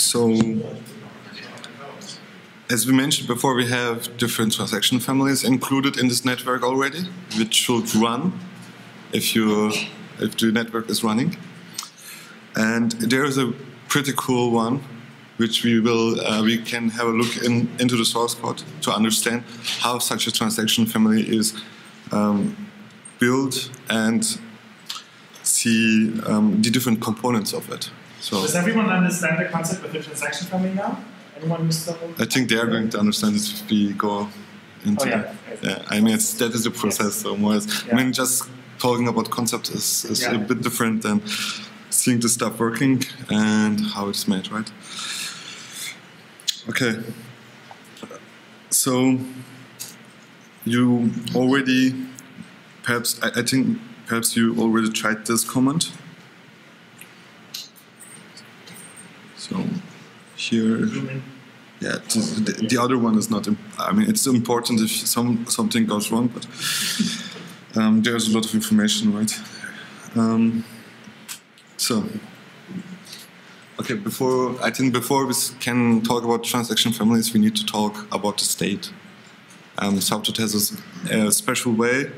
So as we mentioned before, we have different transaction families included in this network already, which should run if the network is running. And there is a pretty cool one, which we can have a look into the source code to understand how such a transaction family is built and see the different components of it. So does everyone understand the concept of the transaction family now? I think they are going to understand this if we go into yeah, I mean, that is the process. So more as, I mean, just talking about concepts is a bit different than seeing the stuff working and how it's made, right? Okay. So you already, perhaps, I think perhaps you already tried this command. So here, yeah, the other one is not, I mean, it's important if something goes wrong, but there's a lot of information, right? So, okay, I think before we can talk about transaction families, we need to talk about the state. Sawtooth has a special way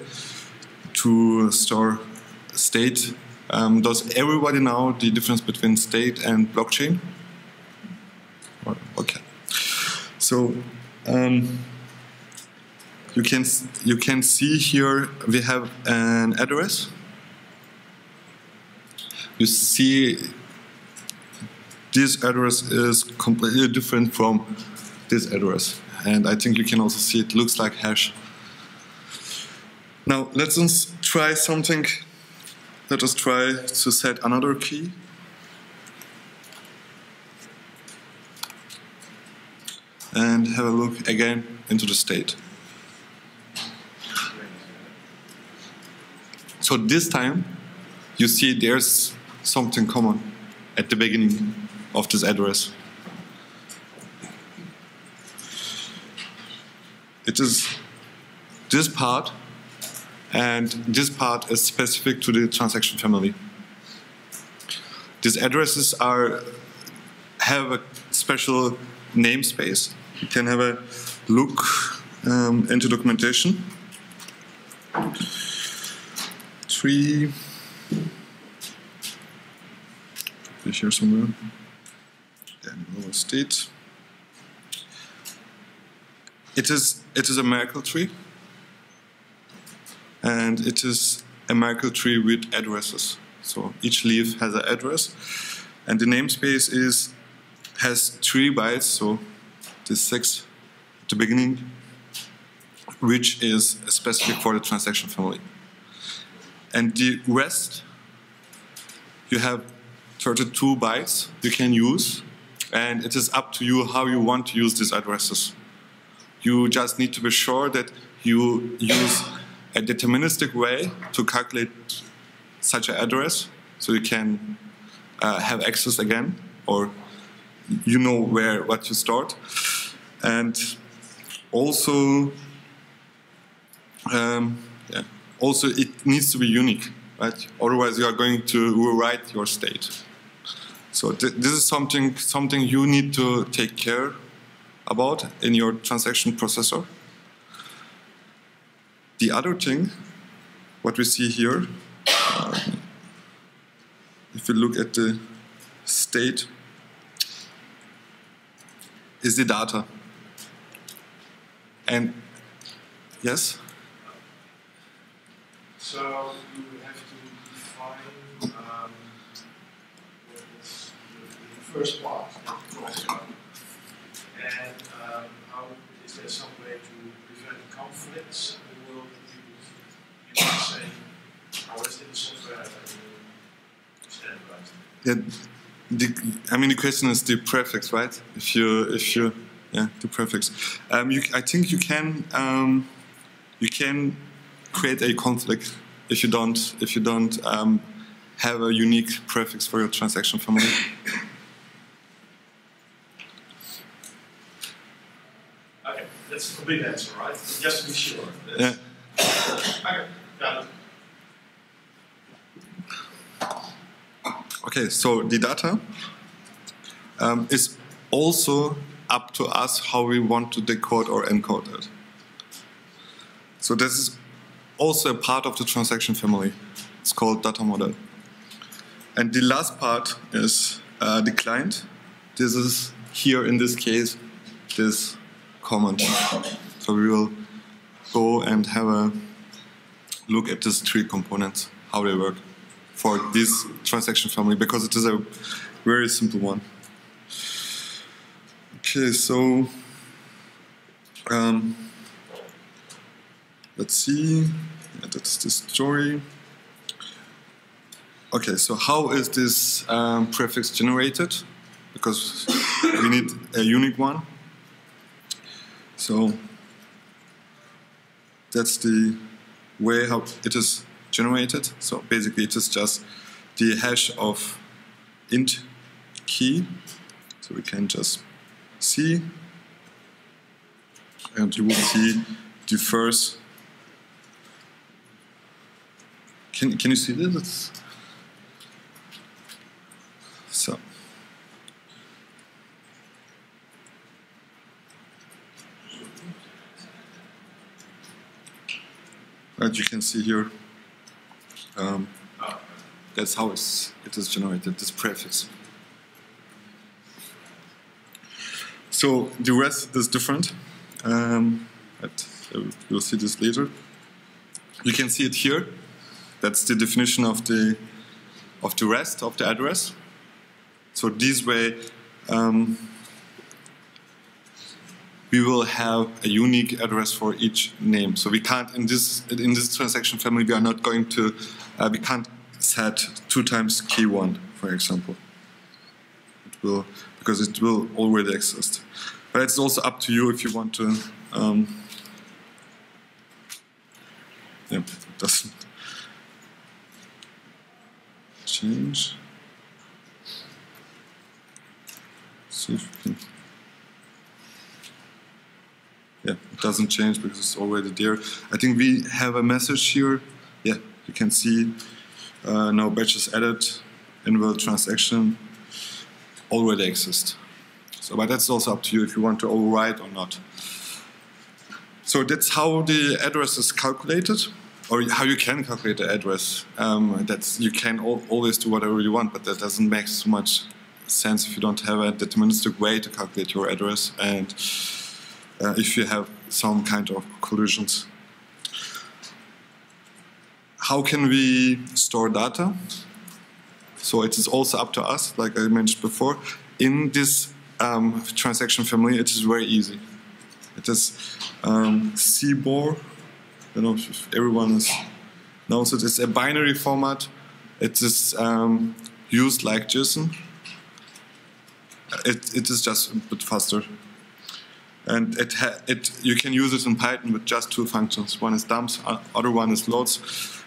to store state. Does everybody know the difference between state and blockchain? Okay, so you can see here we have an address. You see this address is completely different from this address, and I think you can also see it looks like hash. Now let's try something. Let us try to set another key. And have a look again into the state. So this time, you see there's something common at the beginning of this address. It is this part, and this part is specific to the transaction family. These addresses have a special namespace. You can have a look into documentation. Tree. Probably here somewhere. Then state. It is a Merkle tree, and it is a Merkle tree with addresses. So each leaf has an address, and the namespace has 3 bytes. So this 6 at the beginning, which is specific for the transaction family. And the rest, you have 32 bytes you can use, and it is up to you how you want to use these addresses. You just need to be sure that you use a deterministic way to calculate such an address, so you can have access again, or you know what you stored. And also also it needs to be unique, right? Otherwise you are going to rewrite your state. So this is something you need to take care about in your transaction processor. The other thing what we see here, if you look at the state, is the data. And yes? So you have to define what is the first part of the process. And how is there some way to prevent conflicts in the world that people say, how is it in software that you stand by? I mean, the question is the prefix, right? If you the prefix. I think you can create a conflict if you don't have a unique prefix for your transaction family. Okay, that's a complete answer, right? Just to be sure. That's, yeah. Okay, got it. Okay, so the data, is also up to us how we want to decode or encode it. So this is also a part of the transaction family. It's called data model. And the last part is the client. This is here in this case, this comment. So we will go and have a look at these three components, how they work for this transaction family, because it is a very simple one. Okay, so let's see. Yeah, that's the story. Okay, so how is this prefix generated? Because we need a unique one. So that's the way how it is generated. So basically it is just the hash of int key. So we can just see, and you will see the first. Can you see this? It's so. As you can see here, that's how it is generated, this prefix. So the rest is different, but we'll see this later. You can see it here. That's the definition of the REST of the address. So this way, we will have a unique address for each name. So we can't, in this transaction family, we are not going to, we can't set 2 times key 1, for example. It will, because it will already exist. But it's also up to you if you want to. Yeah, it doesn't change. Let's see if we can. Yeah, it doesn't change because it's already there. I think we have a message here. Yeah, you can see no batches added, invalid transaction already exists. So, but that's also up to you if you want to override or not. So that's how the address is calculated, or how you can calculate the address. That's you can always do whatever you want, but that doesn't make so much sense if you don't have a deterministic way to calculate your address and. If you have some kind of collisions. How can we store data? So it is also up to us, like I mentioned before. In this transaction family, it is very easy. It is CBOR. I don't know if everyone knows it. It's a binary format. It is used like JSON. It is just a bit faster. And you can use it in Python with just 2 functions. One is dumps, other one is loads.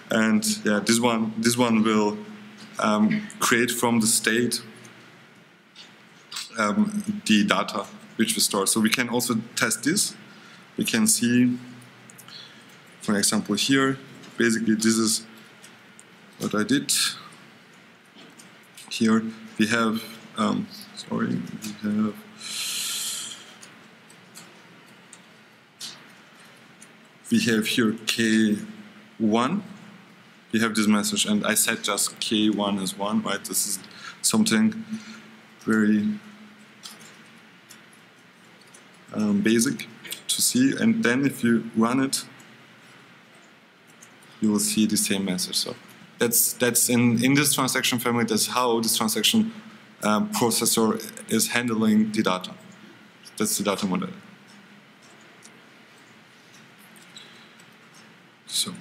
And yeah, this one will create from the state the data which we store. So we can also test this. We can see, for example, here. Basically, this is what I did. Here we have. We have. We have here K1, we have this message, and I set just K1 as 1, right? This is something very basic to see, and then if you run it, you will see the same message. So that's in this transaction family, that's how this transaction processor is handling the data. That's the data model. So,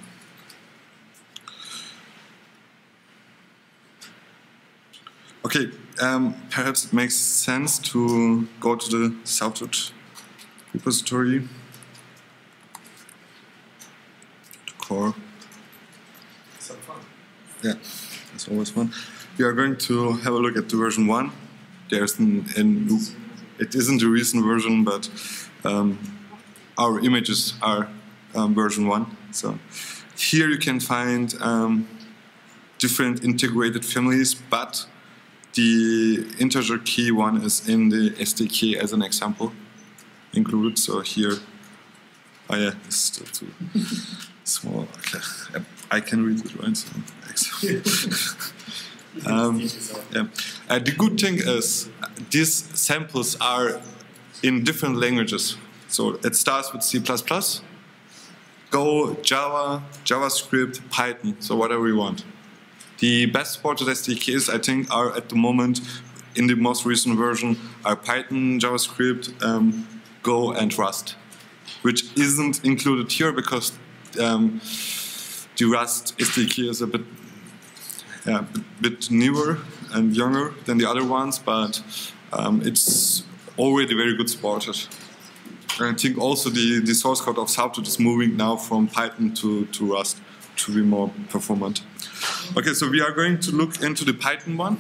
okay, perhaps it makes sense to go to the Sawtooth repository, the core. So fun. Yeah, that's always fun. We are going to have a look at the version 1. There's it isn't a recent version, but our images are version 1. So here you can find different integrated families, but The integer key one is in the SDK as an example included. So here, oh yeah, it's still too small. Okay, I can read it, right? So, yeah. The good thing is these samples are in different languages. So it starts with C++, Go, Java, JavaScript, Python, so whatever you want. The best supported SDKs, I think, are at the moment, in the most recent version, are Python, JavaScript, Go, and Rust, which isn't included here because the Rust SDK is a bit newer and younger than the other ones, but it's already very good supported. I think also the source code of Sawtooth is moving now from Python to Rust to be more performant. Okay, so we are going to look into the Python one.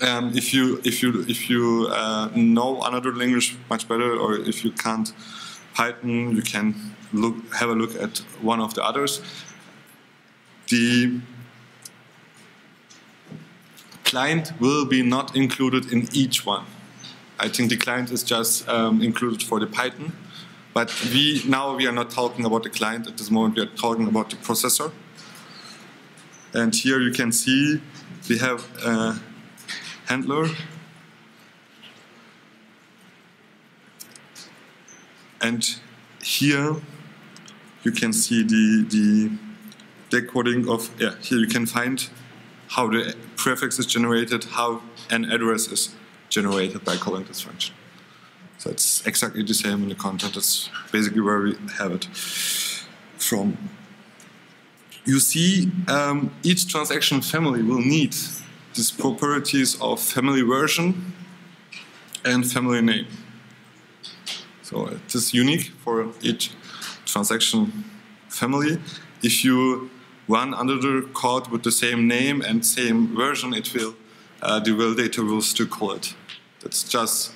If you know another language much better, or if you can't Python, you can have a look at one of the others. The client will be not included in each one. I think the client is just included for the Python, but now we are not talking about the client at this moment. We are talking about the processor, and here you can see we have a handler, and here you can see the decoding of Here you can find how the prefix is generated, how an address is generated by calling this function. So it's exactly the same in the content. That's basically where we have it from. You see, each transaction family will need these properties of family version and family name. So it is unique for each transaction family. If you run another code with the same name and same version, it will the real data will still call it. That's just,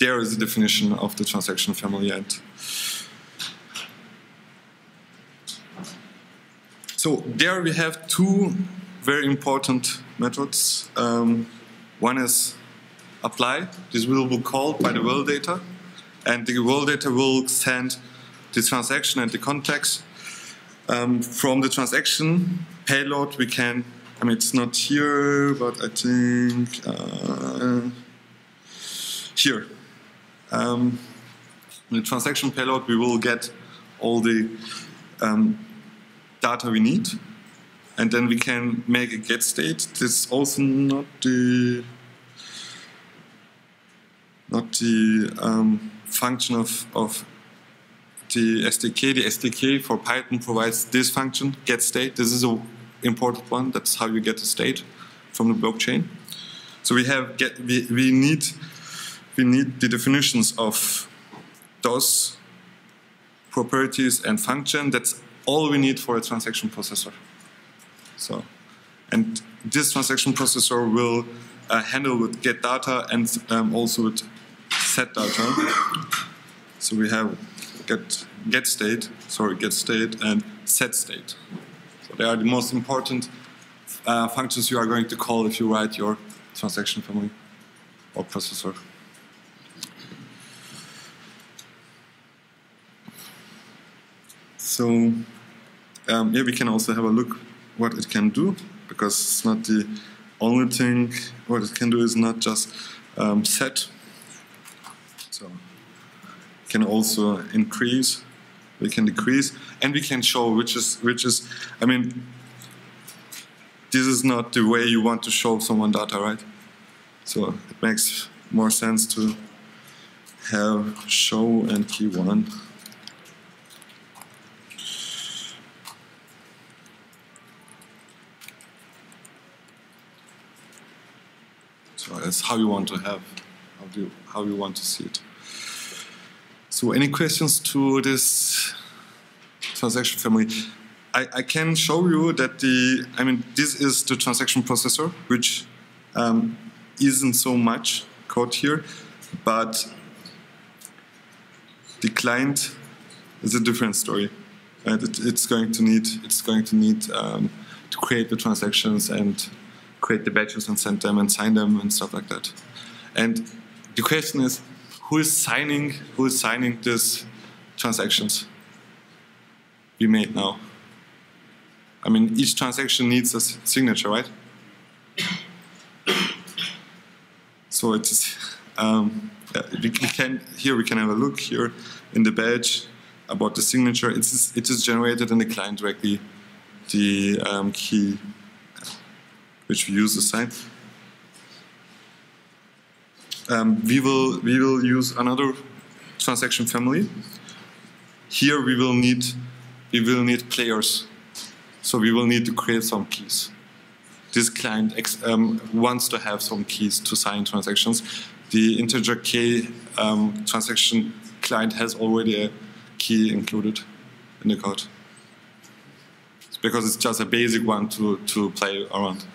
there is the definition of the transaction family. And so there we have two very important methods. One is apply. This will be called by the real data, and the real data will send the transaction and the context. From the transaction payload, we can, I mean, it's not here, but I think here. In the transaction payload, we will get all the data we need, and then we can make a get state. This is also not the function of the SDK. The SDK for Python provides this function, get state. This is a important one. That's how you get the state from the blockchain. So we have we need the definitions of those properties and function. That's all we need for a transaction processor. So, and this transaction processor will handle with get data and also with set data. So we have get state and set state. They are the most important functions you are going to call if you write your transaction family or processor. So yeah, we can also have a look what it can do, because it's not the only thing. What it can do is not just set. So it can also increase. We can decrease, and we can show which is. I mean, this is not the way you want to show someone data, right? So it makes more sense to have show and key one. So that's how you want to have, how you want to see it. So any questions to this transaction family? I can show you that this is the transaction processor, which isn't so much code here, but the client is a different story, and it's going to need to create the transactions and create the batches and send them and sign them and stuff like that. And the question is, who is signing these transactions we made now? I mean, each transaction needs a signature, right? So it's we can have a look here in the batch about the signature. It is generated in the client directly, the key which we use to sign. We will use another transaction family. Here we will need players, so we will need to create some keys. This client wants to have some keys to sign transactions. The IntegerKey transaction client has already a key included in the code. It's because it's just a basic one to play around.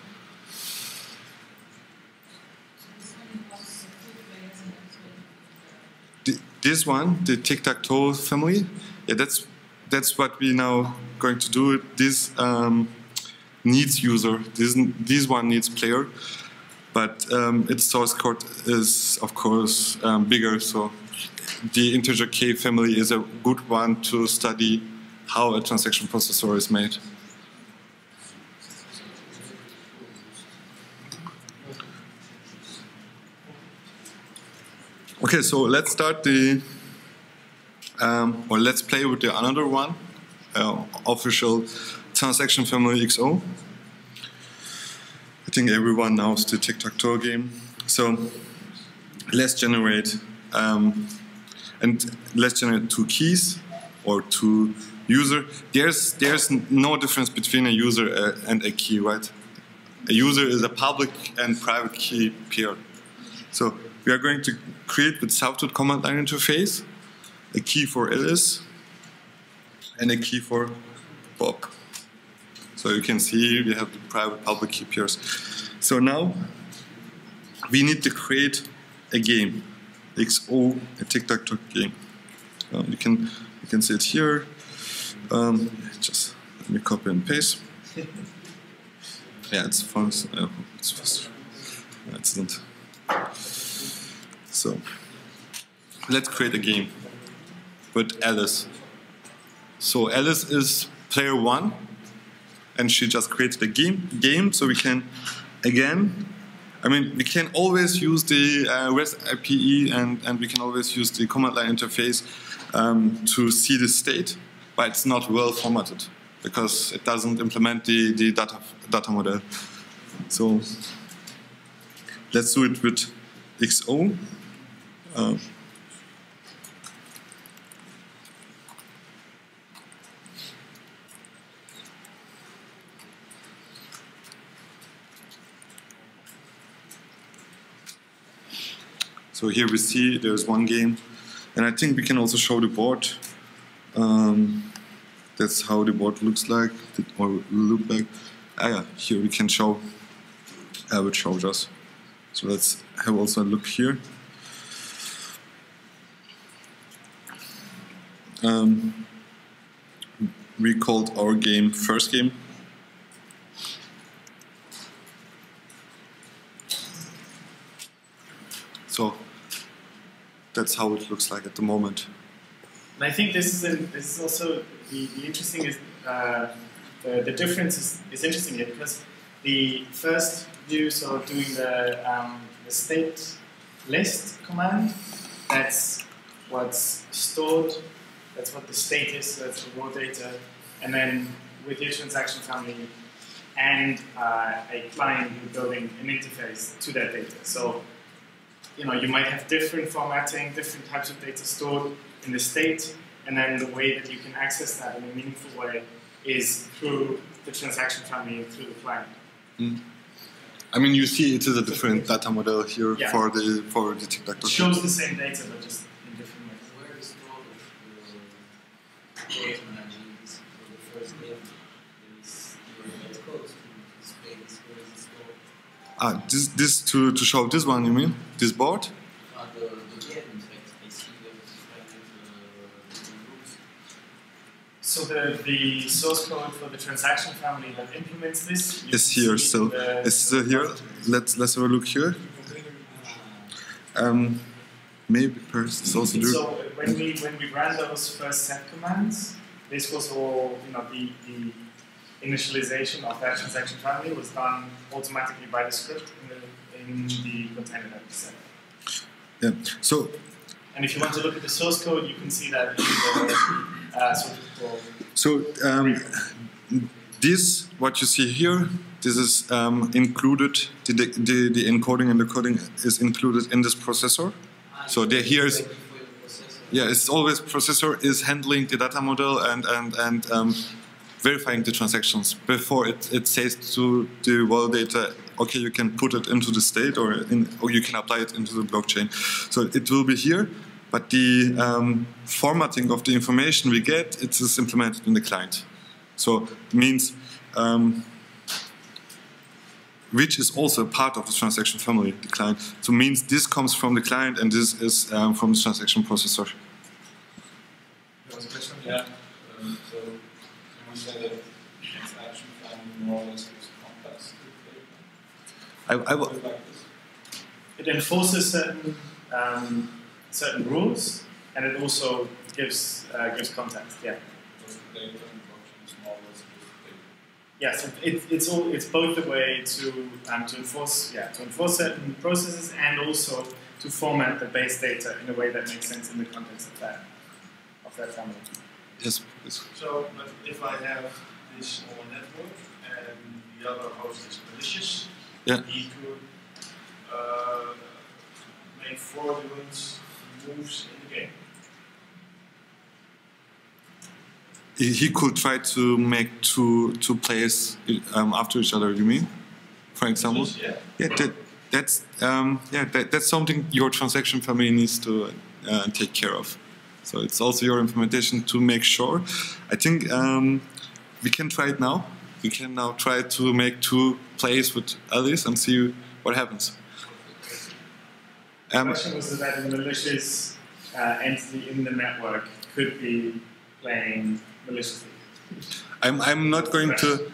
This one, the tic-tac-toe family, yeah, that's what we now going to do. This needs user. This one needs player, but its source code is of course bigger. So the IntegerKey family is a good one to study how a transaction processor is made. Okay, so let's start the, or let's play with the another one, official transaction family XO. I think everyone knows the tic-tac-toe game. So let's generate, two keys or two user. There's no difference between a user and a key, right? A user is a public and private key pair. So we are going to create with Sawtooth command line interface a key for Alice and a key for Bob. So you can see we have the private public key pairs. So now we need to create a game, XO, a tic-tac-toe game. You can see it here. Just let me copy and paste. Yeah, it's fast. It's fast. It's not. So let's create a game with Alice. So Alice is player one, and she just created a game. So we can, again, I mean, we can always use the REST API and we can always use the command line interface to see the state, but it's not well formatted because it doesn't implement the data model. So let's do it with XO. So here we see there's one game, and I think we can also show the board. That's how the board looks like, or will look like. Ah, yeah, here we can show. I would show just. So let's have also a look here. We called our game first game. So that's how it looks like at the moment. And I think this is also the interesting is the difference is interesting here, because the first view, so doing the state list command, that's what's stored, that's what the state is, so that's the raw data, and then with your transaction family and a client, you're building an interface to that data. So, you know, you might have different formatting, different types of data stored in the state, and then the way that you can access that in a meaningful way is through the transaction family and through the client. Mm. I mean, you see it is a different data model here, yeah. for the tic-tac-toe. It shows the same data, but just in different ways. Where is the for the first game? Ah, this to show this one, you mean? This board? So the source code for the transaction family that implements this is here. So it's still here. Let's have a look here. Maybe first it's also do. So when we ran those first set commands, this was all, you know, the initialization of that transaction family was done automatically by the script in the container that we set. Yeah. So. And if you want to look at the source code, you can see that. This, what you see here, this is included, the encoding and decoding is included in this processor. So it's always processor is handling the data model and verifying the transactions before it says to the raw data, okay, you can put it into the state or you can apply it into the blockchain. So it will be here. But the formatting of the information we get, it is implemented in the client. So it means, which is also part of the transaction family, the client. So it means this comes from the client and this is from the transaction processor. There was a question? Yeah. So you would say that the transaction family more or less gives context to the data? It enforces certain rules, and it also gives context. Yeah. Yes, it's both a way to enforce certain processes and also to format the base data in a way that makes sense in the context of that family. Yes. Please. So, but if I have this small network and the other host is malicious, yeah, he could make fraudulent moves in the game. He could try to make two plays after each other. You mean, for example? Yeah. That's something your transaction family needs to take care of. So it's also your implementation to make sure. I think we can try it now. We can now try to make two plays with Alice and see what happens. The question was that a malicious entity in the network could be playing maliciously. I'm not going to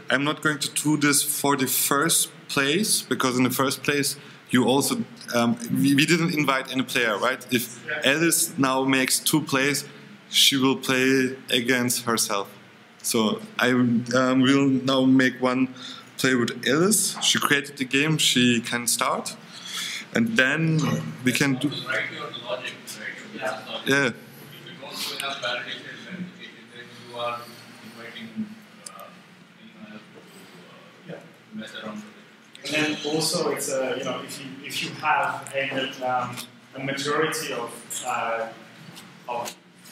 do this for the first place, because in the first place you also we didn't invite any player, right? If Alice now makes two plays, she will play against herself. So I will now make one play with Alice. She created the game. She can start. And then we can do. Yeah. And then also, it's if you have a majority of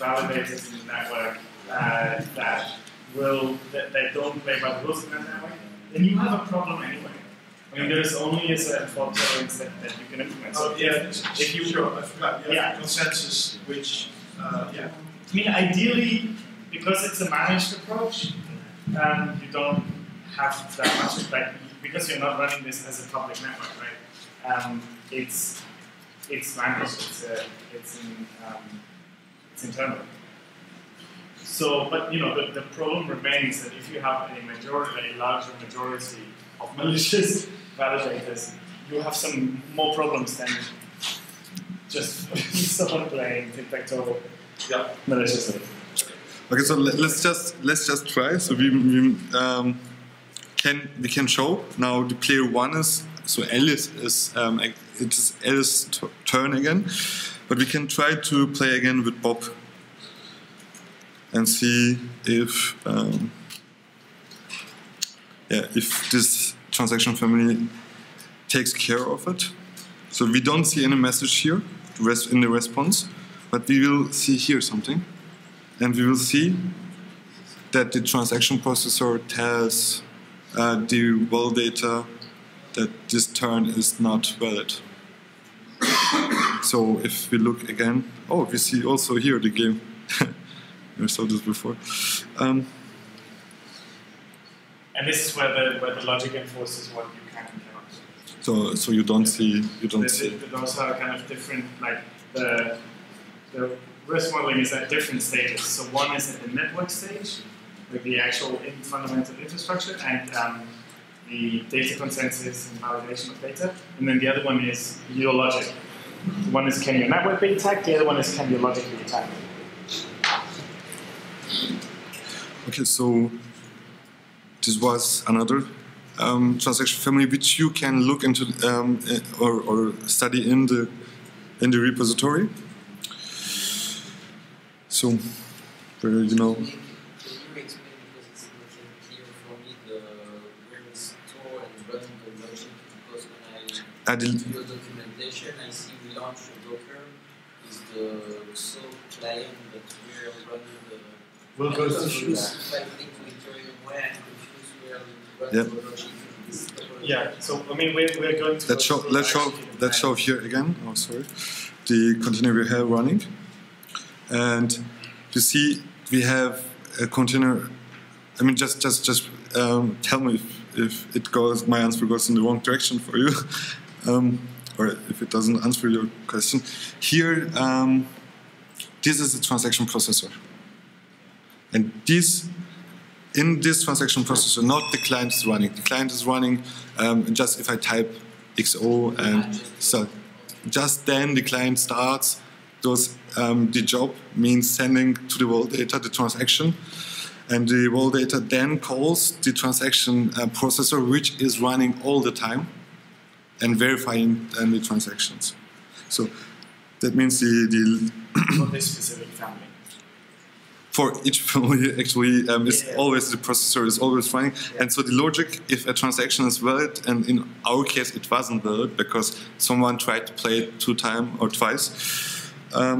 validators in the network that don't play by the rules in the network, then you have a problem anyway. I mean, there's only a certain fault tolerance that you can implement. So if you consensus, which I mean, ideally, because it's a managed approach, you don't have that much effect because you're not running this as a public network, right? It's managed. It's internal. So, but you know, the problem remains that if you have a larger majority of malicious validators, you have some more problems than just someone playing tic-tac-toe maliciously. Okay, so let's just try. So we can show now the player one is, so Alice is it's Alice's turn again, but we can try to play again with Bob and see if. If this transaction family takes care of it. So we don't see any message here in the response, but we will see here something. And we will see that the transaction processor tells the raw data that this turn is not valid. So if we look again, we see also here the game. I saw this before. And this is where the logic enforces what you can and cannot do. So you don't see. Those are kind of different. Like the risk modeling is at different stages. So one is at the network stage, with the actual fundamental infrastructure and the data consensus and validation of data. And then the other one is your logic. One is, can your network be attacked? The other one is, can your logic be attacked? Okay, so this was another transaction family which you can look into or study in the repository. So, where you know. I did your documentation, I see we launched Docker is the sole client that we are running the... We'll go to issues. I think we confuse where we run. Yeah, so I mean we're going to... Let's show here again, oh sorry, the container we have running. And you see we have a container, I mean just tell me if it goes, my answer goes in the wrong direction for you. Or if it doesn't answer your question. Here, this is the transaction processor. And this, in this transaction processor, not the client is running. The client is running just if I type XO and so. Just then the client starts, does the job means sending to the world data the transaction. And the raw data then calls the transaction processor, which is running all the time and verifying the transactions. So that means the for this specific family. For each family, actually, is always the processor is always running. Yeah. And so the logic, if a transaction is valid, and in our case it wasn't valid because someone tried to play it twice. Yeah,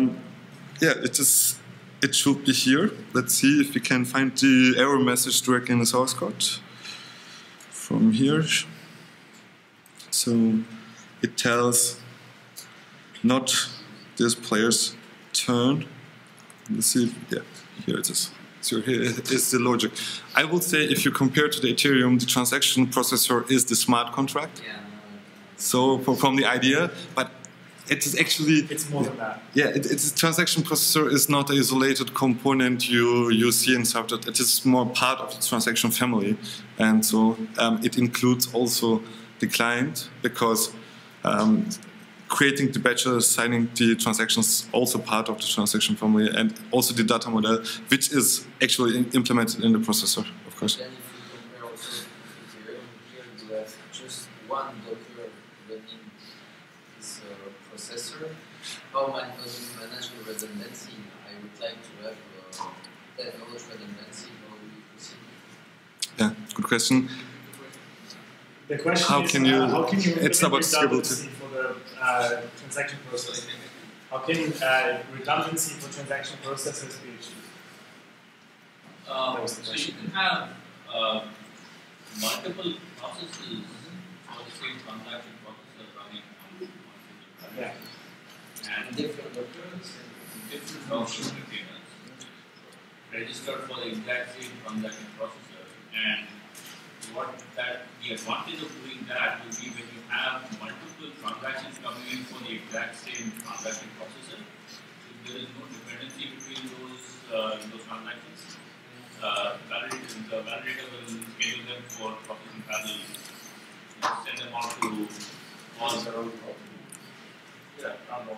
it is. It should be here. Let's see if we can find the error message directly in the source code from here. So it tells not this player's turn. Let's see. Yeah, here it is. So here is the logic. I would say if you compare to the Ethereum, the transaction processor is the smart contract. Yeah. So from the idea, but it is actually... It's more than that. Yeah, it's transaction processor is not an isolated component you see in Sawtooth. It is more part of the transaction family. And so it includes also the client because creating the batches, signing the transactions, also part of the transaction family, and also the data model, which is actually implemented in the processor, of course. Then if you compare also to Ethereum, here you have just one Docker running this processor. How man does you manage the redundancy? I would like to have that knowledge redundancy. How do you proceed? Yeah, good question. The question is how can you it's about redundancy for the transaction processor? How can redundancy for transaction processors be achieved? So you can have multiple processes for the same transaction processor running on one single process. And different documents and different options registered for the exact same transaction processor. And what that the advantage of doing that will be when you have multiple transactions coming in for the exact same transaction processor, so there is no dependency between those transactions. The validator will schedule them for processing parallel, send them out to all the road. Yeah, problem.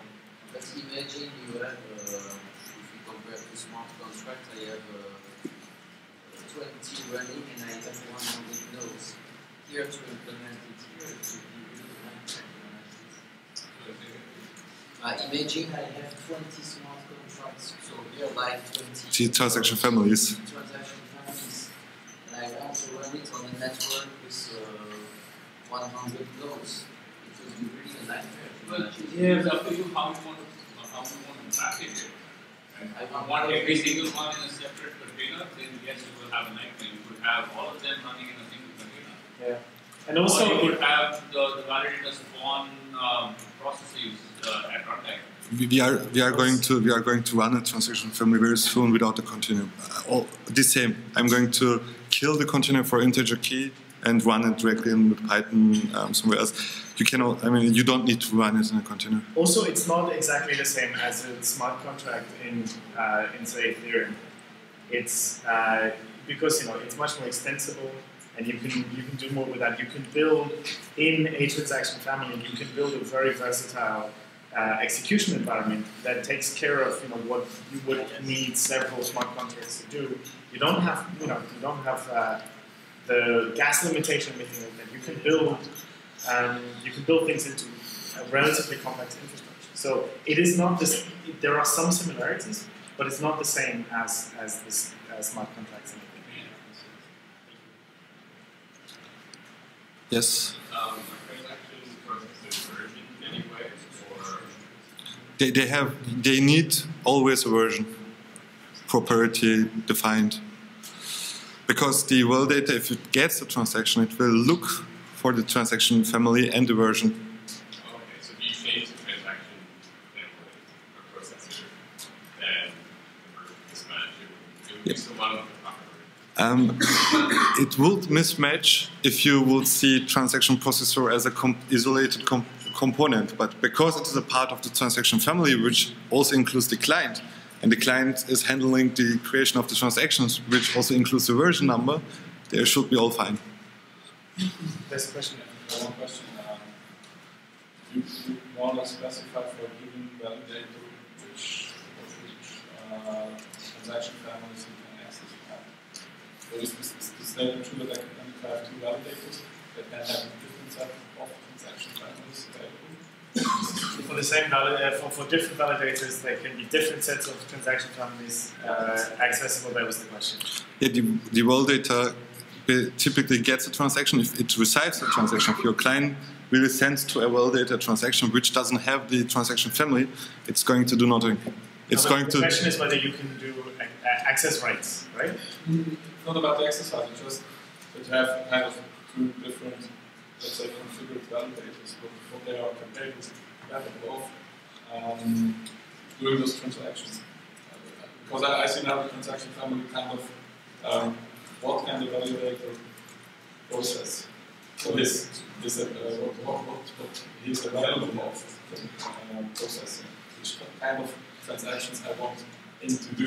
But imagine you have, if you compare to smart contracts, I have 20 running and I have 100 nodes. Here to implement it, here it would be really nice. Imagine I have 20 smart contracts, so here like 20 transaction families. And I want to run it on a network with 100 nodes. It would be really a nightmare. Well, yeah, it's up to you how you want to package it. If you want every single one in a separate container, then yes, you will have a nightmare. You could have all of them running in a single container. Yeah. And also, or you could have the validator spawn processes at runtime. We are going to run a transaction family very soon without the container. All the same. I'm going to kill the container for IntegerKey and run it directly in with Python somewhere else. You cannot. I mean, you don't need to run it in a container. Also, it's not exactly the same as a smart contract in say Ethereum. It's because it's much more extensible, and you can do more with that. You can build in a transaction family. You can build a very versatile execution environment that takes care of what you would need several smart contracts to do. You don't have the gas limitation or anything like that. You can build things into a relatively complex infrastructure. So it is not this. There are some similarities, but it's not the same as smart contracts. Yes. They need always a version, proprietary defined, because the well data, if it gets a transaction, it will look for the transaction family and the version. Okay, so do you change the transaction family or processor, then the mismatch? It would miss a lot of the it would mismatch if you would see transaction processor as a isolated component, but because it is a part of the transaction family, which also includes the client, and the client is handling the creation of the transactions, which also includes the version number, they should be all fine. There's a question. One question. You should more or less specify for a given validator which transaction families you can access you have. Is that true that I can have two validators that then have different types of transaction families? For the same for different validators, there can be different sets of transaction families accessible. That was the question. Yeah, the validator typically gets a transaction. If it receives a transaction, if your client really sends to a validator transaction which doesn't have the transaction family, it's going to do nothing. It's going to. The question is whether you can do access rights, right? Mm-hmm. It's not about the access rights. It's just that you have kind of two different, let's say, configured validators, but they are compatible. Doing those transactions. Because I see now the transaction family kind of what can the validator process? So what is available of processing? Which kind of transactions I want him to do?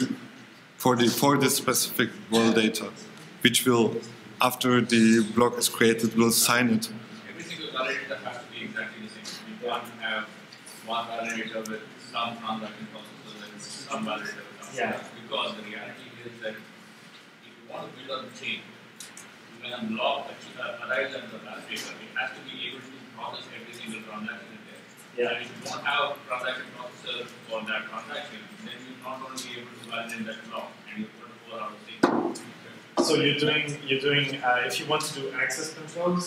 For this specific validator, which will, after the block is created, will sign it. Every single validator has to be exactly the same. We can't have one validator with some transaction processors and some validator with because the reality is that want to build on the chain, when a block that should have arrived under the last paper, it has to be able to process every single transaction in there. Yeah. And if you don't have a transaction processor for that transaction, then you're not going to be able to validate that block, and you put it out of thing. So you're doing if you want to do access controls,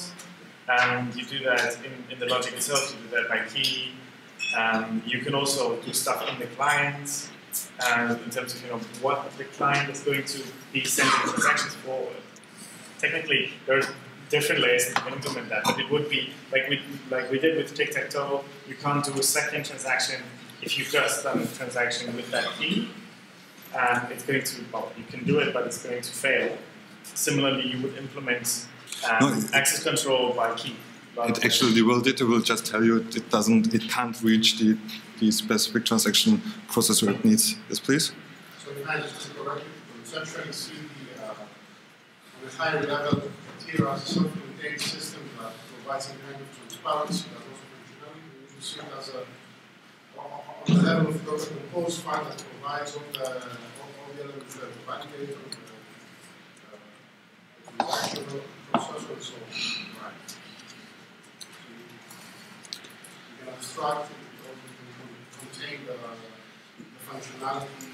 and you do that in the logic itself, you do that by key. You can also do stuff in the client. In terms of what the client is going to be sending transactions forward. Technically, there's different layers that can implement that, but it would be like we did with tic-tac-toe. You can't do a second transaction if you just done a transaction with that key. It's going to, well, you can do it, but it's going to fail. Similarly, you would implement access control by key. It actually, the validator will just tell you it doesn't, it can't reach the specific transaction processor it needs. Yes, please. So can I just go back to the trying to see the higher level of criteria as a self-contained system that provides some kind of transparency that also originally we see it as on the level of Docker Compose file that provides all the elements that validate the transaction processor and so on. Right. Abstract and contain the functionality in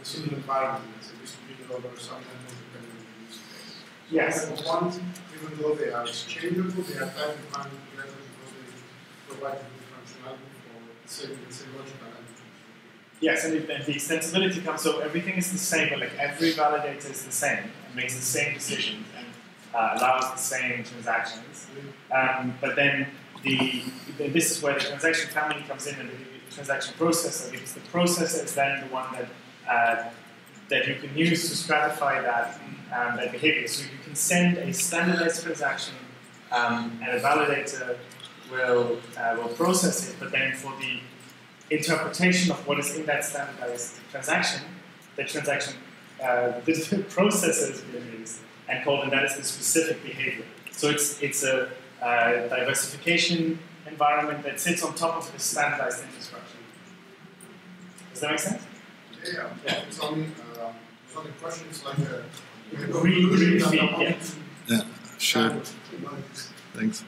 a single environment as a distributed over some kind of dependent use case. Yes. So one, even though they are exchangeable, they are time defined together because they provide functionality for the same logical language. Yes, and the extensibility comes, so everything is the same, but like every validator is the same and makes the same decisions. Allows the same transactions, but then this is where the transaction family comes in, and the transaction processor, because the processor is then the one that you can use to stratify that behavior. So you can send a standardized transaction, and a validator will process it. But then for the interpretation of what is in that standardized transaction, the transaction, the processes we use and called, and that is the specific behavior. So it's a diversification environment that sits on top of the standardized infrastructure. Does that make sense? Yeah. Yeah. It's only the question is like a conclusion. Yeah. Sure. Thanks.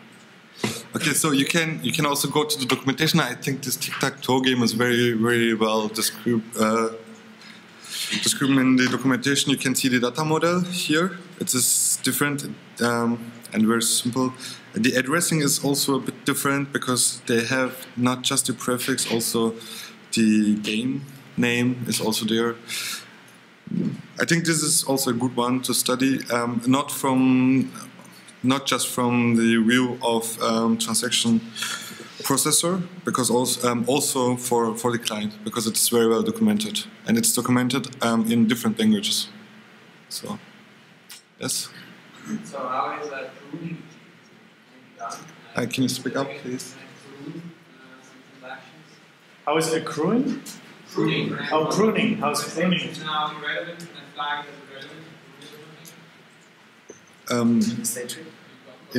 Okay, so you can also go to the documentation. I think this tic-tac-toe game is very well described in the documentation. You can see the data model here. It is different and very simple. The addressing is also a bit different because they have not just the prefix, also the game name is also there. I think this is also a good one to study, not just from the view of transaction processor, because also for the client, because it's very well documented, and it's documented in different languages. So, yes. So how is that proving done? Can you speak up, please? How is it accruing? Pruning. Oh, pruning. How is it pruning? It's now irrelevant and flagged as irrelevant. In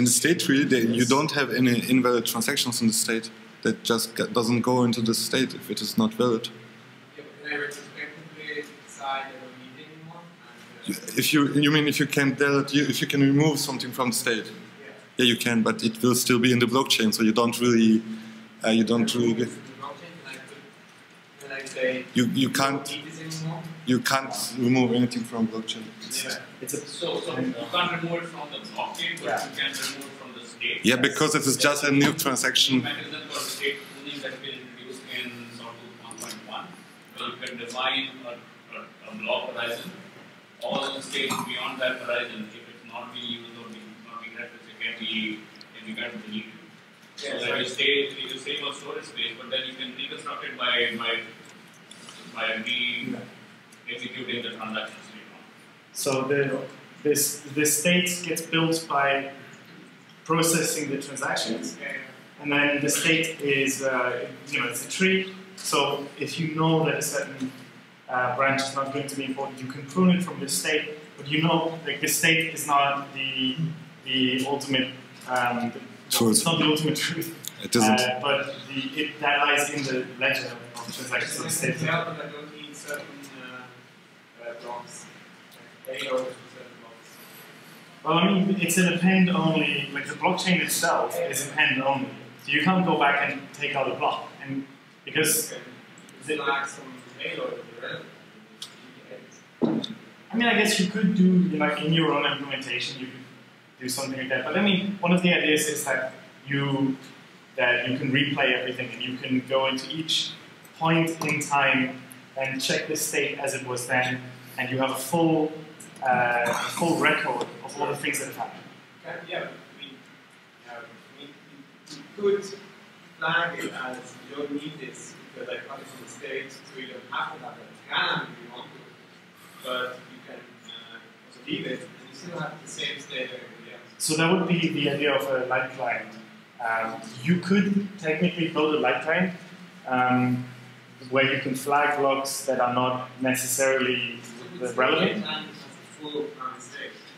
the state tree, you don't have any invalid transactions in the state. That just doesn't go into the state if it is not valid. If you can remove something from the state? Yeah. Yeah, you can, but it will still be in the blockchain. So you don't really, get. You can't remove anything from blockchain. Yeah. So you can't remove it from the blockchain, but yeah, you can remove it from the state. Yeah, because it is just a new transaction. The mechanism for state pruning that we introduced in Sawtooth 1.1, where you can define a block horizon. All the states beyond that horizon, if it's not being used or not being referenced, it can be deleted. So that you save a storage space, but then you can reconstruct it by re-executing the transactions later on. So the state gets built by processing the transactions, and then the state is it's a tree. So if you know that a certain branch is not going to be important, you can prune it from the state. But you know, like the state is not the ultimate. It's not the ultimate truth. It isn't. But that lies in the ledger of transactions of the state. I don't need certain blocks. Well, I mean, it's an append only. Like the blockchain itself is append only. So you can't go back and take out a block, and because it lacks some payload. I mean, I guess you could do in your own implementation. You could do something like that, but I mean, one of the ideas is that you can replay everything, and you can go into each point in time and check the state as it was then, and you have a full record of all the things that have happened. Yeah, we could flag it as you don't need this because I publish the state, so you don't have to have it. You can if you want to, but you can also leave it, and you still have the same state. So that would be the idea of a light client. You could technically build a light client where you can flag blocks that are not necessarily relevant.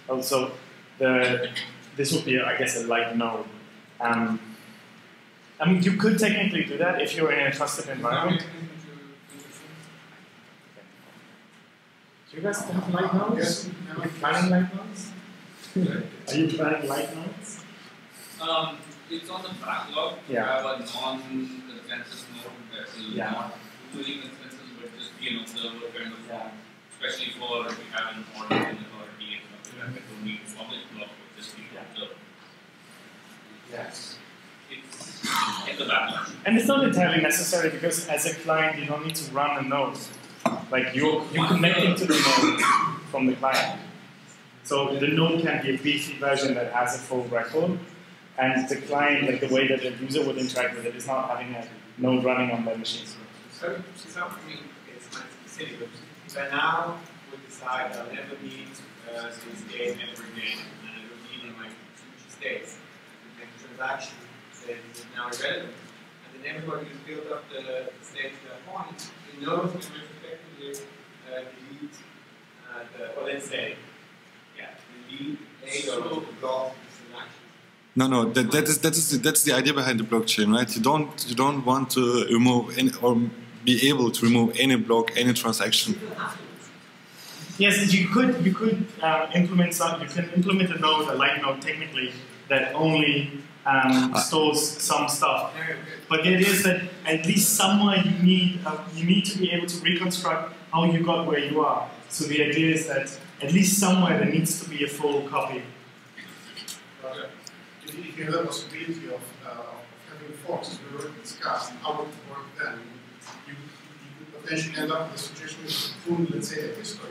Also, this would be, I guess, a light node. I mean, you could technically do that if you're in a trusted environment. Do you guys have light nodes? Are you planning light nodes? Are you planning light nodes? It's on the backlog. Yeah. Have a non-consensus node that will not do any consensus, but just be an observer kind of form. Especially for if you have an order in the authority and something like that, don't need a public block, but just be an observer. Yes. It's in the backlog. And it's not entirely necessary because as a client, you don't need to run a node. Like you're connecting to the node from the client. So the node can be a beefy version that has a full record, and the client, like the way that the user would interact with it, is not having a node running on their machine. So it's not specific, but by now we decide I'll never need to state every day, and I don't need in my future states. And the transaction says it's now irrelevant. And then everybody who's built up the state to that point, they know to effectively delete, and well, let's say, yeah, delete XO block selection. No, no, that's the idea behind the blockchain, right? You don't want to remove any, or be able to remove any block, any transaction. Yes, you could implement some. You can implement a node, a light node, technically that only stores some stuff. But the idea is that at least somewhere you need to be able to reconstruct how you got where you are. So the idea is that at least somewhere there needs to be a full copy. If you have the possibility of having forks, as we already discussed, how it would work then. You could potentially end up with a situation with full, let's say, a history.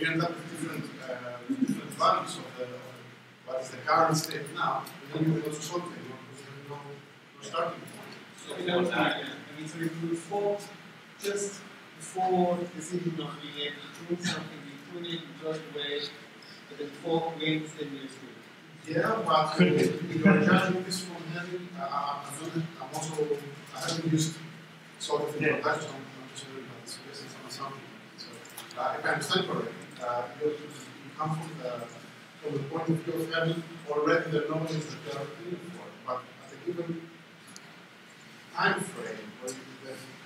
You end up with different values of what is the current state now, and then you will also solve it. You know, no starting point. So, I mean, so if you default just before the decision of being able to do something, you put it just the way that the default wins and you exclude. Yeah, but you're judging this from having, I'm also, I haven't used sort of in production, I'm just doing that, so this is an assumption. So, if I understand correctly, you come from the point of view of having already the knowledge that they are looking for, but at a given time frame, where the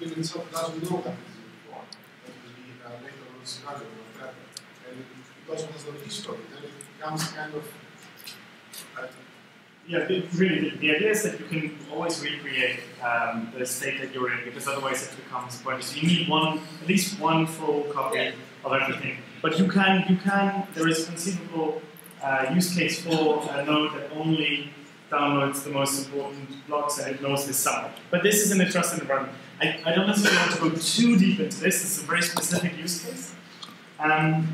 field itself doesn't know that it's before, that will be later on a scenario or whatever, and it also has no history, then it becomes kind of. Yeah, really, the idea is that you can always recreate the state that you're in, because otherwise it becomes pointless. So you need at least one full copy of everything. But you can. There is a conceivable use case for a node that only downloads the most important blocks and it knows this sum. But this is in a trusted environment. I don't necessarily want to go too deep into this. It's a very specific use case. So we can continue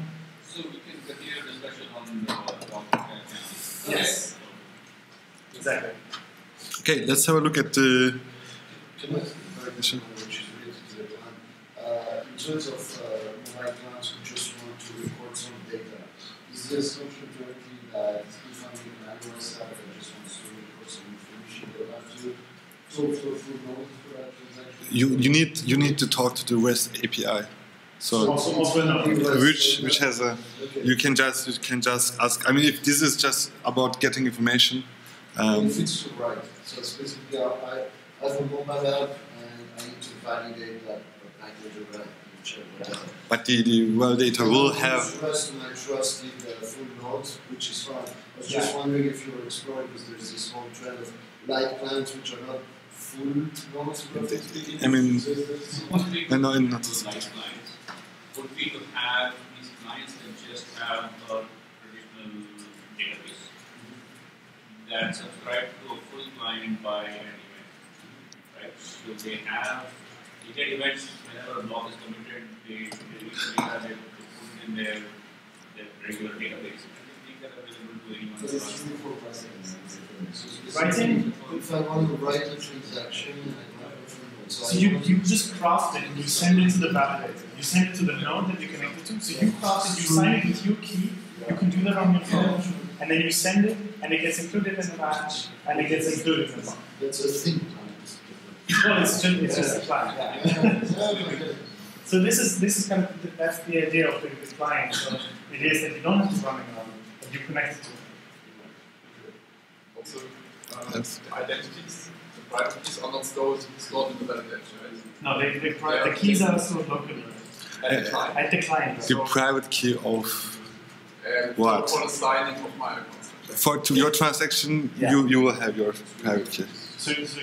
the discussion on the block. Yes. Exactly. Okay, let's have a look at the. Can I ask a question which is related to the time? In terms of right now, we just want to record some data. Is the assumption correctly that if I'm in an Android side that just wants to record some information, they'll have to talk to a full node for that transaction? You need to talk to the REST API. So which has a you can just ask. I mean, if this is just about getting information. If it's to write, so it's basically I have a mobile app and I need to validate that package or whatever. But the raw data will have. I trust the full node, which is fine. I was just wondering if you were exploring because there's this whole trend of light plants which are not full nodes. I mean, no, not this light plant. Would be to have these clients that just have a traditional database that subscribe to a full client by an event, right? So they have get events whenever a block is committed, they usually have it put in their regular database. I think that available to anyone. So it's true for pricing. If I want to write a transaction, so you just craft it and you send it to the validator. You send it to the node that you connect it to. So you craft it, you sign it with your key. You can do that on your phone, and then you send it, and it gets included in the batch, and it gets included in the batch. That's a thing. Well, it's just a client. Yeah. So this is kind of that's the idea of the client. So it is that you don't have to run it on, but you connect it to it. Also, identities. Private keys are not stored in the validation, right? No, the keys are stored locally. At the client. The private key of what? For the signing of my account. Your transaction, you will have your private key. So that's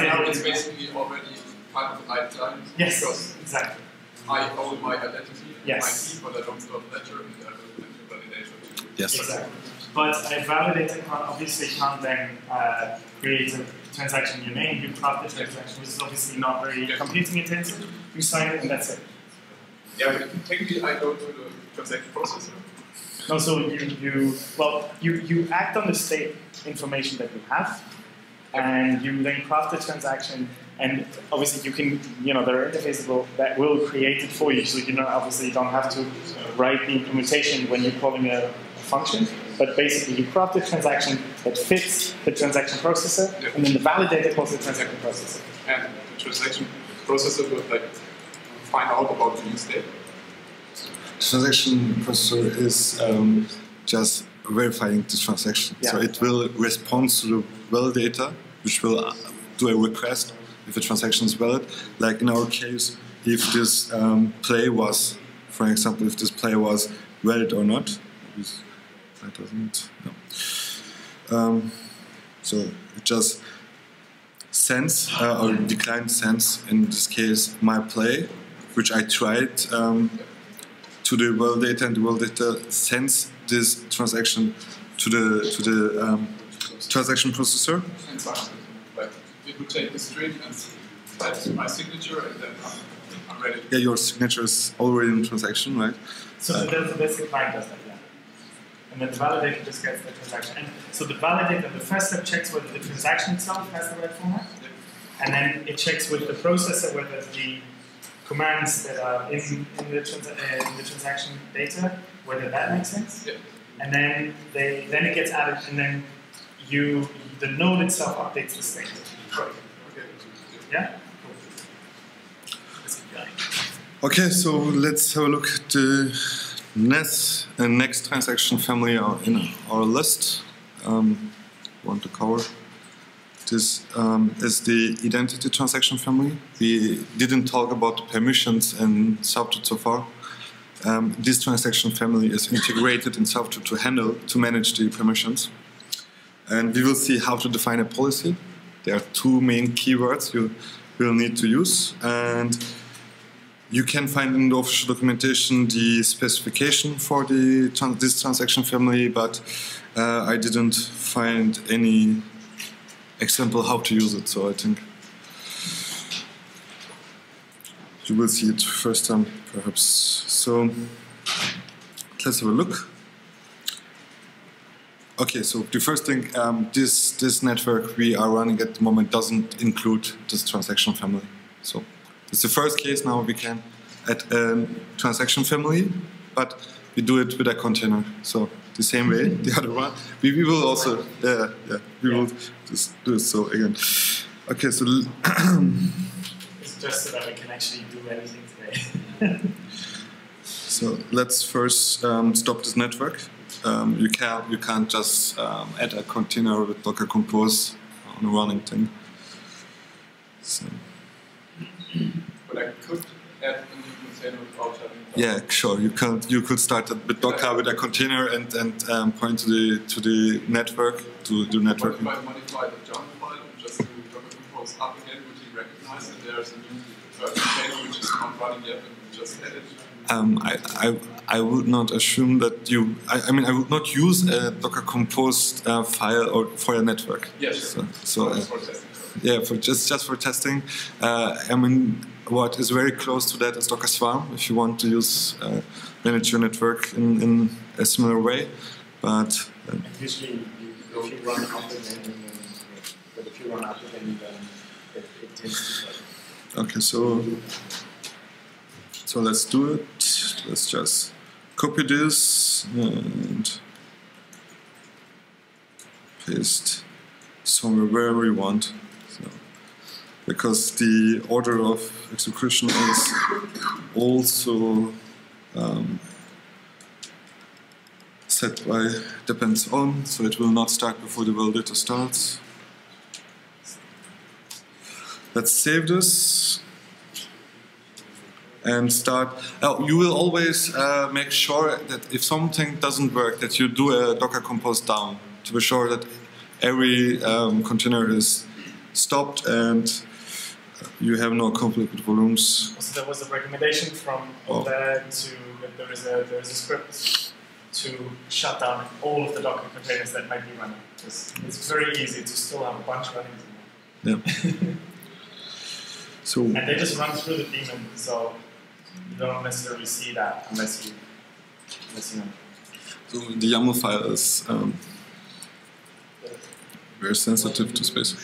right now it's basically already kind of a light client. Yes, because exactly. I own my identity and my key, but I don't store the ledger and I don't do validation. Yes, exactly. But a validator obviously can't then create a transaction in your name. You craft the transaction, which is obviously not very computing intensive. You sign it, and that's it. Yeah, but technically I go to the transaction processor. No, so you act on the state information that you have, and you then craft the transaction. And obviously you can, there are interfaces that will create it for you. So obviously you don't have to write the implementation when you're calling a function, but basically you craft a transaction that fits the transaction processor, and then the validator calls the transaction processor. And the transaction processor will find out about the next day? Transaction processor is just verifying the transaction. Yeah. So it will respond to the valid data, which will do a request if the transaction is valid. Like in our case, if this play was, for example, if this play was valid or not. That doesn't, no. So it just sends or declined sends, in this case, my play, which I tried to the world data, and the world data sends this transaction to the transaction processor. And signs it. Like, it would take the string and type my signature, and then I'm ready. Yeah, your signature is already in the transaction, right? So that's the client does that, yeah. And then the validator just gets the transaction. And so the validator, the first step checks whether the transaction itself has the right format, and then it checks with the processor whether the commands that are in the transaction data, whether that makes sense. Yeah. And then it gets added, and then the node itself updates the state. Right. Okay. Yeah? Cool. Let's keep going. Okay, so let's have a look at the next transaction family in our list. Want to cover this is the identity transaction family. We didn't talk about permissions in Sawtooth so far. This transaction family is integrated in Sawtooth to manage the permissions, and we will see how to define a policy. There are two main keywords you will need to use, and you can find in the official documentation the specification for the this transaction family, but I didn't find any example how to use it, so I think you will see it first time, perhaps. So let's have a look. Okay, so the first thing, this network we are running at the moment doesn't include this transaction family, so it's the first case. Now we can add a transaction family, but we do it with a container. So the same way, the other one, we will also, will just do it so again. Okay, so it's just so that we can actually do anything today. So let's first stop this network. You can't just add a container with Docker Compose on a running thing. So. But I could add a new container without having Docker. Yeah, sure. You could start with Docker with a container and point to the network What if I modify the jump file and just do Docker Compose up again, which you recognize that there is a new container which is not running yet, and you just add it? I would not assume that you. I mean, I would not use a Docker Compose file or for a network. Yes. Yeah, sure. Yeah, for just for testing. I mean, what is very close to that is Docker Swarm, if you want to use manage your network in a similar way. But usually, if you run up and then it tends to work. Okay, so let's do it. Let's just copy this and paste somewhere wherever you want. Because the order of execution is also set by depends on, so it will not start before the world data starts. Let's save this and start. Oh, you will always make sure that if something doesn't work, that you do a Docker Compose down to be sure that every container is stopped and you have no conflict volumes. Also, there was a recommendation from Older that there is a script to shut down all of the Docker containers that might be running. It's very easy to still have a bunch running. Yeah. So and they just run through the daemon, so you don't necessarily see that unless you know. So the YAML file is very sensitive to space.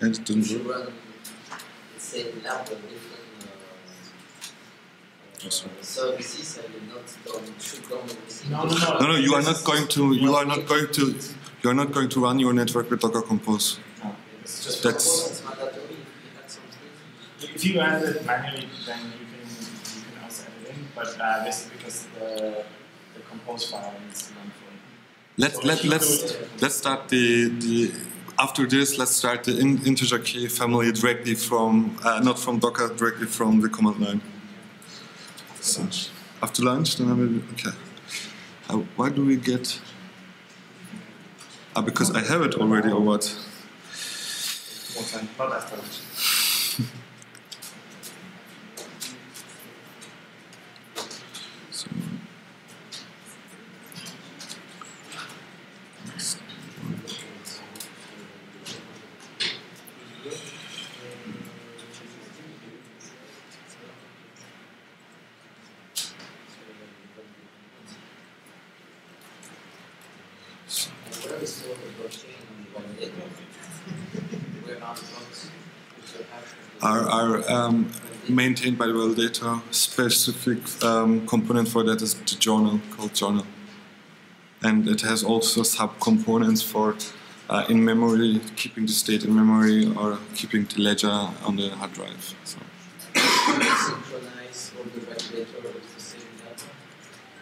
And it didn't work. No, you are not going to run your network with Docker Compose. It's just that's. If you add it manually, then you can also add it in. But this is because the compose file needs to run for it. Let's start the after this. Let's start the IntegerKey family directly from not from Docker, directly from the command line. So after lunch, then I will okay. Why do we get? Because I have it already, or what? Not after lunch. So. Are maintained by the validator. Specific component for that is the journal, called journal. And it has also sub-components for in-memory, keeping the state in memory or keeping the ledger on the hard drive. So.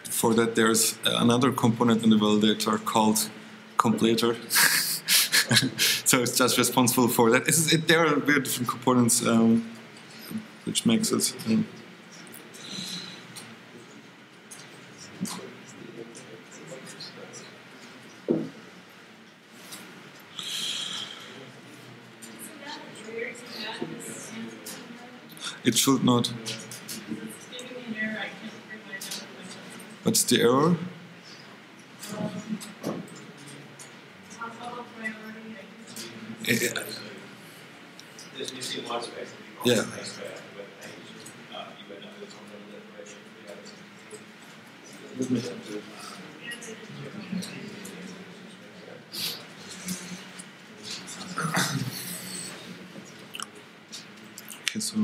For that there's another component in the validator called completer. So it's just responsible for that. There are very different components, which makes it. It should not. What's the error? Yeah. Okay, so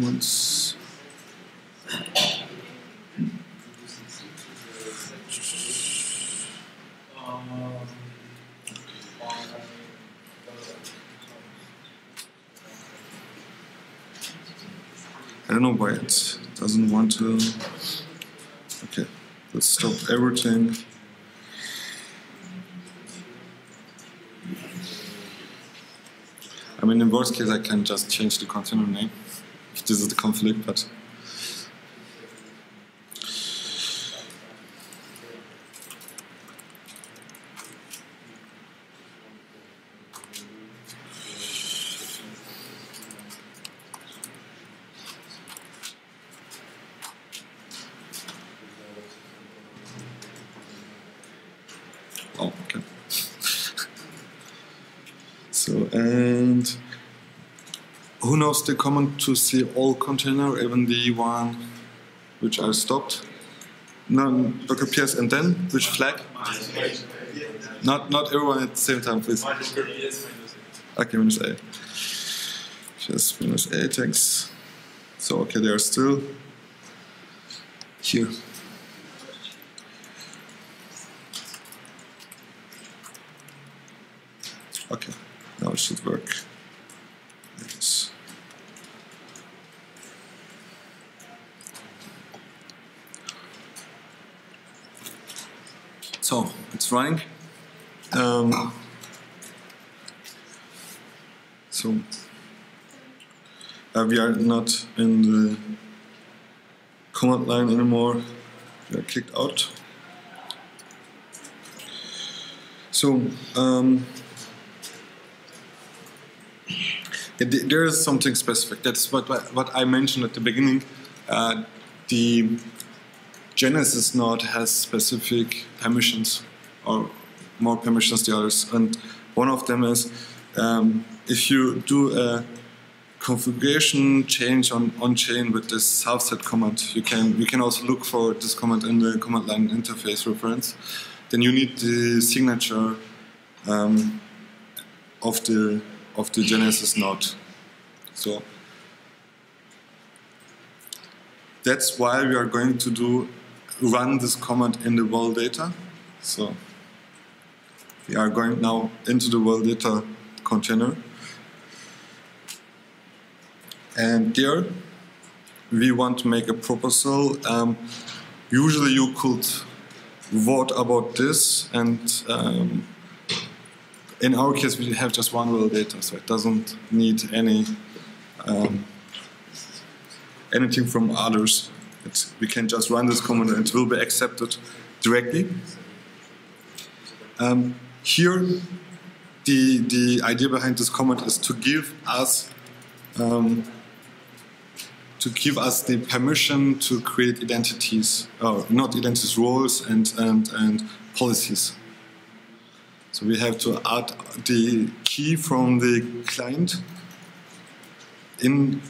once I don't know why it doesn't want to. Okay, let's stop everything. I mean, in worst case, I can just change the container name. This is the conflict, but oh, okay. So and. Who knows the command to see all container, even the one which are stopped? No, Docker PS and then which flag? Not everyone at the same time, please. Okay, -A. Just -A, thanks. So okay, they are still here. Okay, now it should work. So it's running. We are not in the command line anymore. We are kicked out. So there is something specific. That's what I mentioned at the beginning. The Genesis node has specific permissions, or more permissions than the others, and one of them is if you do a configuration change on chain with this subset command, you can also look for this command in the command line interface reference. Then you need the signature of the Genesis node. So That's why we are going to run this command in the world data. So we are going now into the world data container. And there we want to make a proposal. Usually you could vote about this, and in our case we have just one world data, so it doesn't need anything from others. We can just run this command and it will be accepted directly. Here the idea behind this command is to give us the permission to create identities, not identities, roles and policies. So we have to add the key from the client in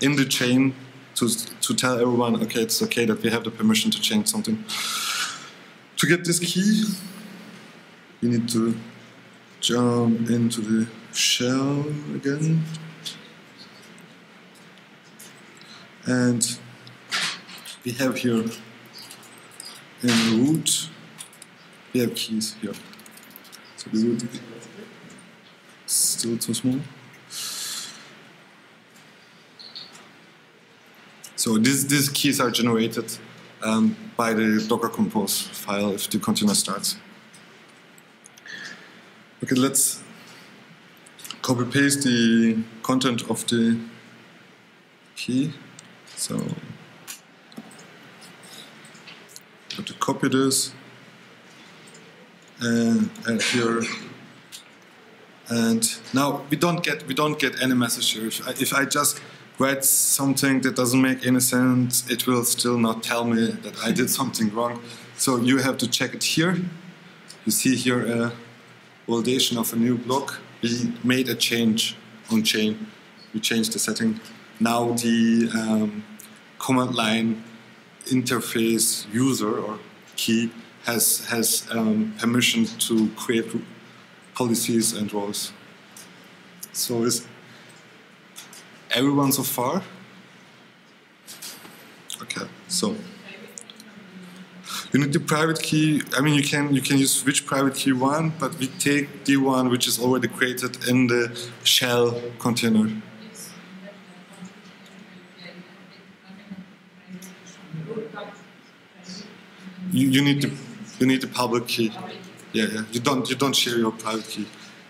the chain to tell everyone, okay, it's okay that we have the permission to change something. To get this key, we need to jump into the shell again. And we have here in root, we have keys here. So this would be still too small. So these keys are generated by the Docker Compose file if the container starts. Okay, let's copy paste the content of the key. So I have to copy this and add here. And now we don't get any message here. If I just write something that doesn't make any sense, it will still not tell me that I did something wrong. So you have to check it here. You see here a validation of a new block. We made a change on chain. We changed the setting. Now the command line interface user or key has permission to create policies and roles. So is everyone so far? Okay, so you need the private key. I mean, you can use which private key one, but we take the one which is already created in the shell container. You need the public key. Yeah, yeah. You don't share your private key.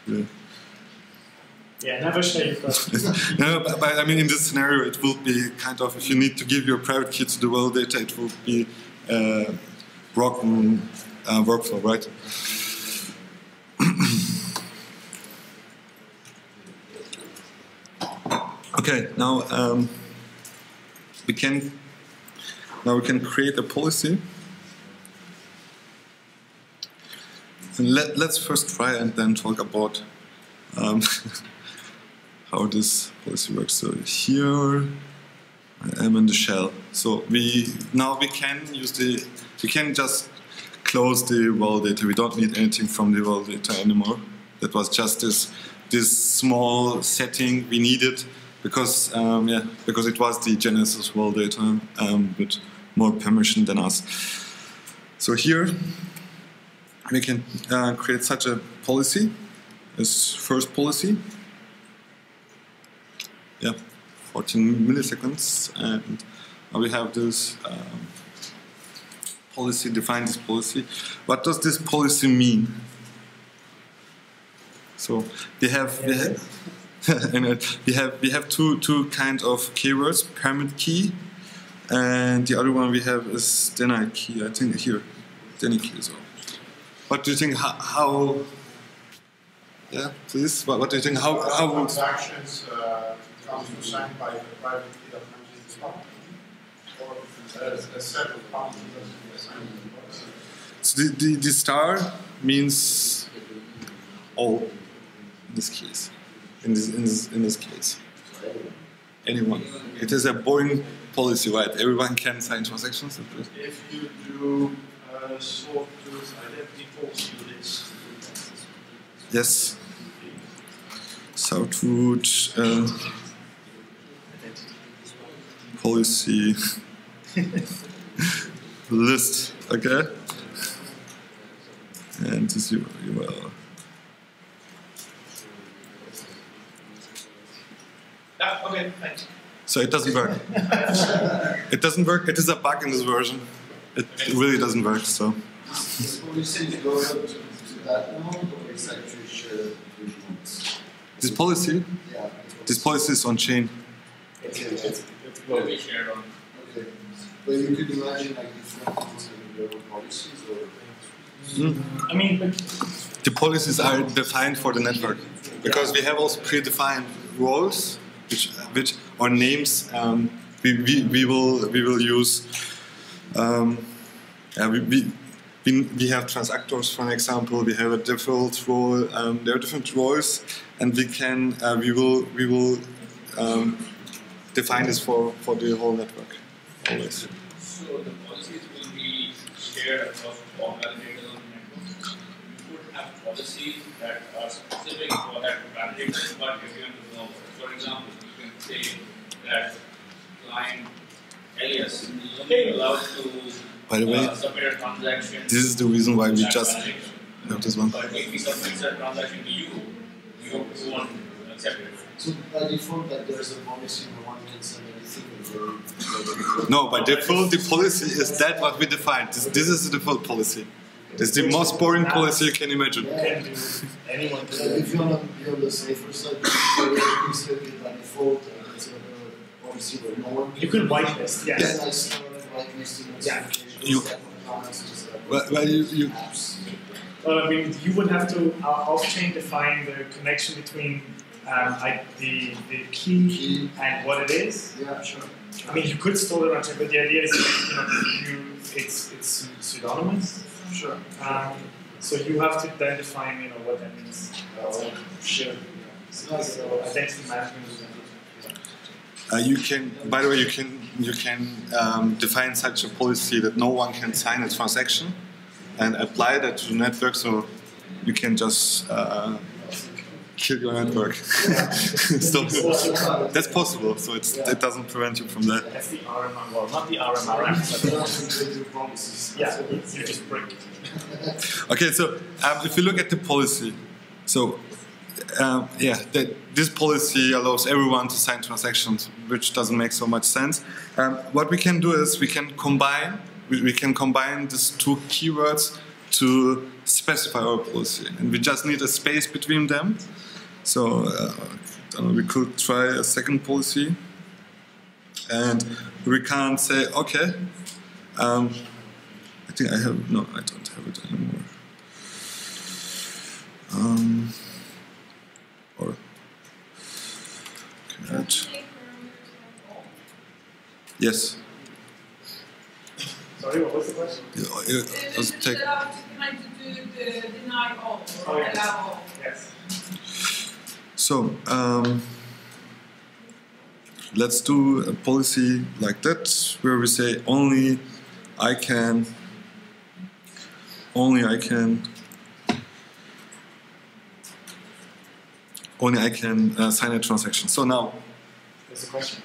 Yeah. Yeah, never share. No, but I mean, in this scenario, it will be kind of, if you need to give your private key to the world data, it will be broken workflow, right? Okay. Now we can create a policy. And let's first try and then talk about how this policy works. So here I am in the shell. So we can just close the world data. We don't need anything from the world data anymore. That was just this small setting we needed because it was the Genesis world data with more permission than us. So here we can create such a policy, this first policy. Yeah, 14 milliseconds, and now we have this policy, define this policy. What does this policy mean? So we have two kind of keywords: permit key, and the other one we have is deny key. I think here, deny key as well. What do you think? How? Yeah, please. What do you think? How would transactions transfer signed by the private key of or a set of public keys? So the star means all. In this case, in this case, anyone. It is a boring policy, right? Everyone can sign transactions. If you do sort those identity policy units. Yes. Sawtooth. MC list, okay? And this URL. Yeah, okay, thanks. So it doesn't work. It doesn't work. It is a bug in this version. It really doesn't work, so. This policy? Yeah. This policy is on chain. Okay, that's what we shared on. Okay. But you could imagine like different things in global policies or I mean, but the policies are defined for the network. Because we have also predefined roles which or names we will use. We have transactors, for example. We have a default role. There are different roles, and we will define this for the whole network always. So the policies will be shared across all validators on the network. You could have policies that are specific for that validators, but everyone will know. For example, you can say that client alias is only allowed to. By the way, this is the reason why we just have this one. But if we submit a transaction to you, you won't accept it. So by default, that there is a policy where one can send anything. No, by default, the policy is that what we defined. This is the default policy. It's the most boring policy you can imagine. Yeah. Anyone can. If you want to be on the safer side, you set it by default, and it's a policy where no one can. You can whitelist, yes. Yeah. Well, I mean, you would have to off-chain define the connection between the key and what it is. Yeah, sure. I mean, you could store it on chain, but the idea is that, you know, it's pseudonymous. Sure. So you have to then define, you know, what that means. Sure. So identity management is you can. By the way, you can define such a policy that no one can sign a transaction, and apply that to the network. So you can just kill your network. Stop. That's possible. So it doesn't prevent you from that. That's the RMR. Well, not the RMR. Yeah, you just break it. Okay, so if you look at the policy, so. This policy allows everyone to sign transactions, which doesn't make so much sense. What we can do is we can combine these two keywords to specify our policy, and we just need a space between them. So we could try a second policy, and we can't say okay. I think I have no, I don't have it anymore. Or connect. Yes. Sorry, what was the question? It trying to do the deny all or allow all. Yes. So let's do a policy like that where we say only I can sign a transaction. So now, there's a question.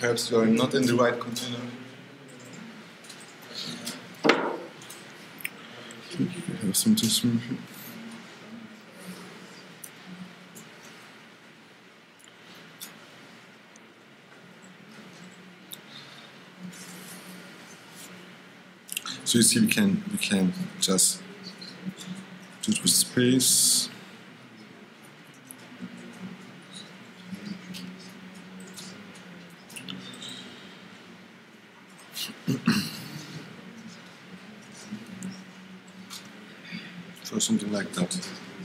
Perhaps you are not in the right container. We have something similar here. So you see, we can just do it with space. So something like that.